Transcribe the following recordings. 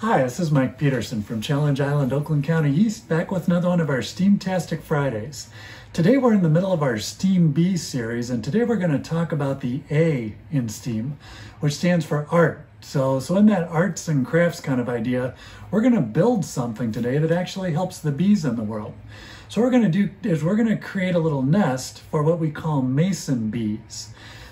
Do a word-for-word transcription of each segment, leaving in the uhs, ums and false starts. Hi, this is Mike Peterson from Challenge Island, Oakland County East, back with another one of our STEAMtastic Fridays. Today we're in the middle of our STEAM Bee series, and today we're going to talk about the A in STEAM, which stands for art. So, so in that arts and crafts kind of idea, we're going to build something today that actually helps the bees in the world. So what we're going to do is we're going to create a little nest for what we call mason bees.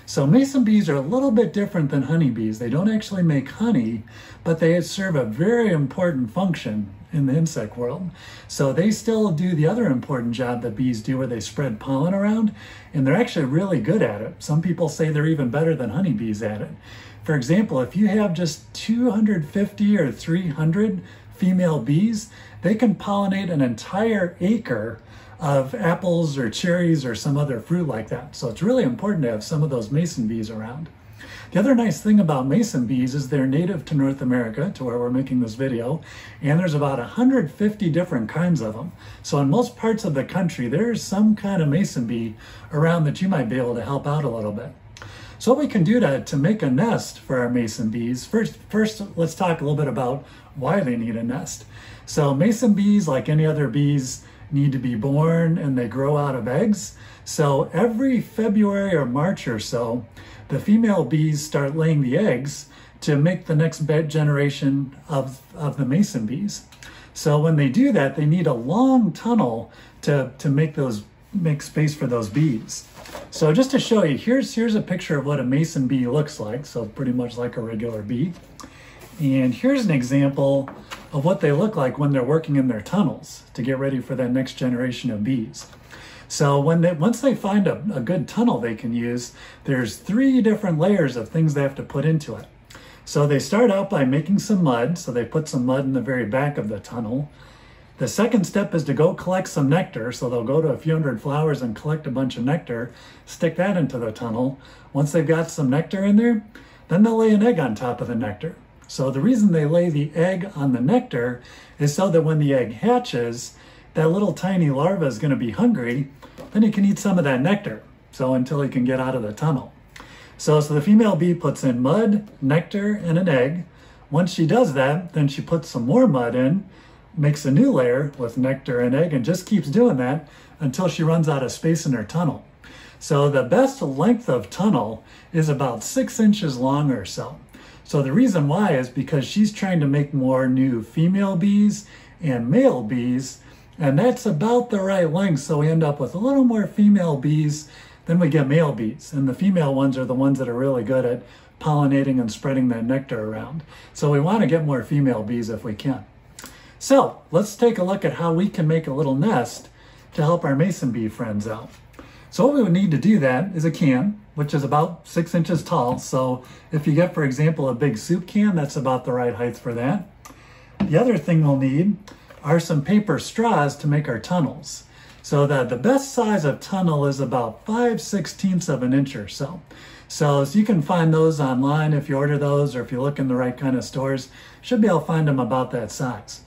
So mason bees are a little bit different than honeybees. They don't actually make honey, but they serve a very important function in the insect world. So they still do the other important job that bees do, where they spread pollen around, and they're actually really good at it. Some people say they're even better than honeybees at it. For example, if you have just two hundred fifty or three hundred female bees, they can pollinate an entire acre of apples or cherries or some other fruit like that. So it's really important to have some of those mason bees around. The other nice thing about mason bees is they're native to North America, to where we're making this video, and there's about one hundred fifty different kinds of them. So in most parts of the country, there's some kind of mason bee around that you might be able to help out a little bit. So what we can do to, to make a nest for our mason bees, first, first let's talk a little bit about why they need a nest. So mason bees, like any other bees, need to be born, and they grow out of eggs. So every February or March or so, the female bees start laying the eggs to make the next generation of, of the mason bees. So when they do that, they need a long tunnel to, to make, those, make space for those bees. So just to show you, here's, here's a picture of what a mason bee looks like. So pretty much like a regular bee. And here's an example of what they look like when they're working in their tunnels to get ready for that next generation of bees. So when they, once they find a, a good tunnel they can use, there's three different layers of things they have to put into it. So they start out by making some mud. So they put some mud in the very back of the tunnel. The second step is to go collect some nectar. So they'll go to a few hundred flowers and collect a bunch of nectar, stick that into the tunnel. Once they've got some nectar in there, then they'll lay an egg on top of the nectar. So the reason they lay the egg on the nectar is so that when the egg hatches, that little tiny larva is going to be hungry, then it can eat some of that nectar, so until it can get out of the tunnel. So, so the female bee puts in mud, nectar, and an egg. Once she does that, then she puts some more mud in, makes a new layer with nectar and egg, and just keeps doing that until she runs out of space in her tunnel. So the best length of tunnel is about six inches long or so. So the reason why is because she's trying to make more new female bees and male bees, and that's about the right length, so we end up with a little more female bees than we get male bees, and the female ones are the ones that are really good at pollinating and spreading that nectar around. So we want to get more female bees if we can. So let's take a look at how we can make a little nest to help our mason bee friends out. So what we would need to do that is a can, which is about six inches tall. So if you get, for example, a big soup can, that's about the right height for that. The other thing we'll need are some paper straws to make our tunnels. So that the best size of tunnel is about five sixteenths of an inch or so. So, so you can find those online if you order those, or if you look in the right kind of stores, should be able to find them about that size.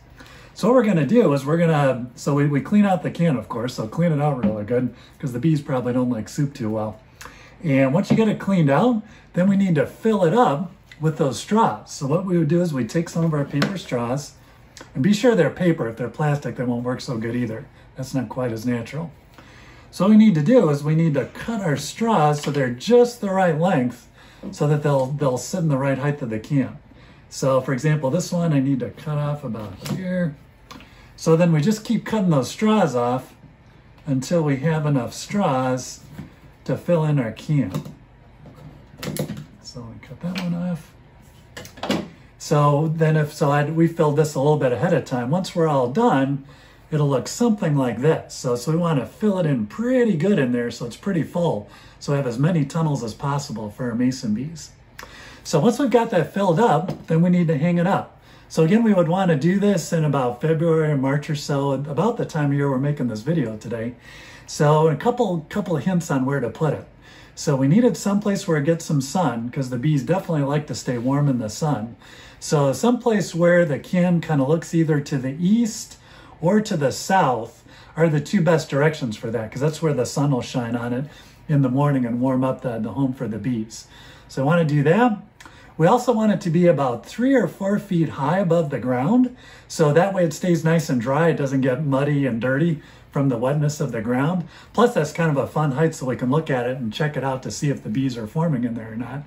So what we're going to do is we're going to, so we, we clean out the can, of course, so clean it out really good, because the bees probably don't like soup too well. And once you get it cleaned out, then we need to fill it up with those straws. So what we would do is we take some of our paper straws, and be sure they're paper. If they're plastic, they won't work so good either. That's not quite as natural. So what we need to do is we need to cut our straws so they're just the right length, so that they'll, they'll sit in the right height of the can. So for example, this one I need to cut off about here. So then we just keep cutting those straws off until we have enough straws to fill in our can. So we cut that one off. So then if so, I, we filled this a little bit ahead of time. Once we're all done, it'll look something like this. So, so we want to fill it in pretty good in there, so it's pretty full. So we have as many tunnels as possible for our mason bees. So once we've got that filled up, then we need to hang it up. So again, we would want to do this in about February or March or so, about the time of year we're making this video today. So a couple, couple of hints on where to put it. So we need it someplace where it gets some sun, because the bees definitely like to stay warm in the sun. So someplace where the can kind of looks either to the east or to the south are the two best directions for that, because that's where the sun will shine on it in the morning and warm up the, the home for the bees. So I want to do that. We also want it to be about three or four feet high above the ground, so that way it stays nice and dry. It doesn't get muddy and dirty from the wetness of the ground. Plus, that's kind of a fun height, so we can look at it and check it out to see if the bees are forming in there or not.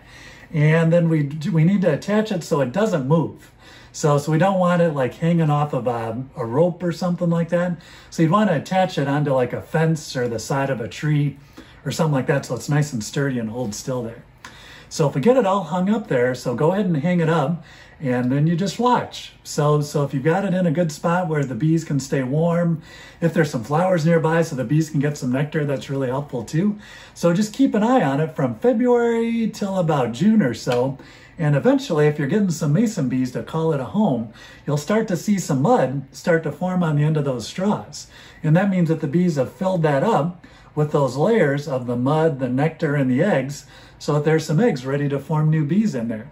And then we we need to attach it so it doesn't move. So, so we don't want it like hanging off of a, a rope or something like that. So you'd want to attach it onto like a fence or the side of a tree or something like that, so it's nice and sturdy and holds still there. So if we get it all hung up there, so go ahead and hang it up, and then you just watch. So, so if you've got it in a good spot where the bees can stay warm, if there's some flowers nearby so the bees can get some nectar, that's really helpful too. So just keep an eye on it from February till about June or so. And eventually, if you're getting some mason bees to call it a home, you'll start to see some mud start to form on the end of those straws. And that means that the bees have filled that up with those layers of the mud, the nectar, and the eggs, so that there's some eggs ready to form new bees in there.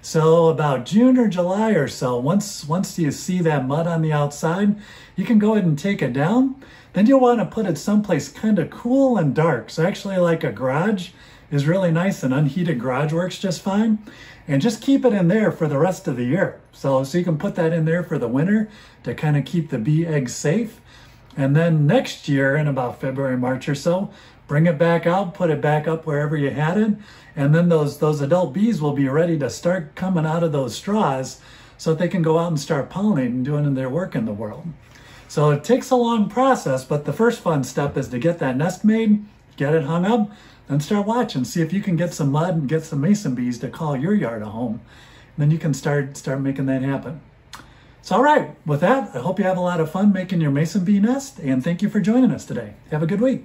So about June or July or so, once, once you see that mud on the outside, you can go ahead and take it down. Then you'll want to put it someplace kind of cool and dark. So actually like a garage is really nice. An unheated garage works just fine. And just keep it in there for the rest of the year. So, so you can put that in there for the winter to kind of keep the bee eggs safe. And then next year in about February, March or so, bring it back out, put it back up wherever you had it, and then those, those adult bees will be ready to start coming out of those straws so that they can go out and start pollinating and doing their work in the world. So it takes a long process, but the first fun step is to get that nest made, get it hung up, then start watching. See if you can get some mud and get some mason bees to call your yard a home. And then you can start, start making that happen. So all right, with that, I hope you have a lot of fun making your mason bee nest, and thank you for joining us today. Have a good week.